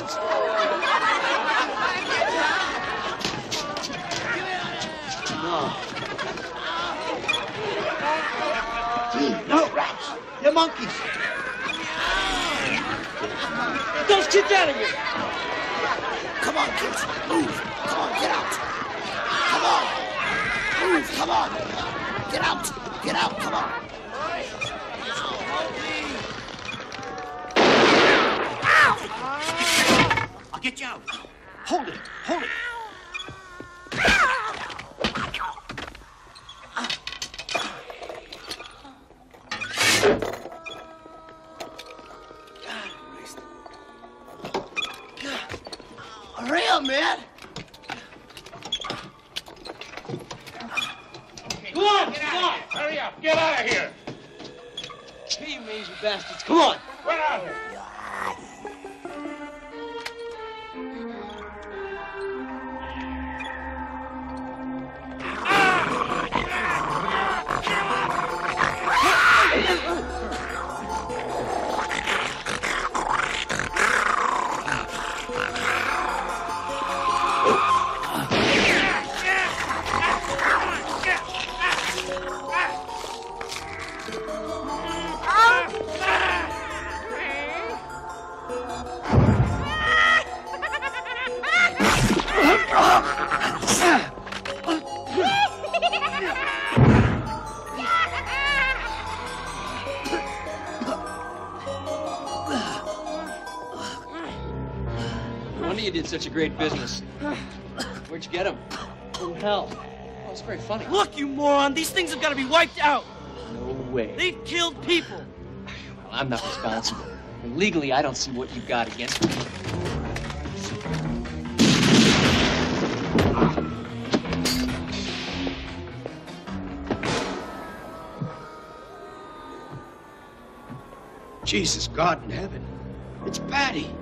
Kids! No. No, rats! They're monkeys! Those kids out of here! Come on, kids! Move! Come on, get out! Come on! Move! Come on! Get out! Get out! Come on! I'll get you out. Hold it. Hold it. Hurry up, man. Okay, come on. Get out. Hurry up. Get out of here. Hey, you lazy bastards. Come on. Get out of here. You did such a great business. Where'd you get them? From hell. Oh, that's very funny. Look, you moron, these things have got to be wiped out. No way. They've killed people. Well, I'm not responsible. And legally, I don't see what you've got against me. Jesus, God in heaven. It's Batty.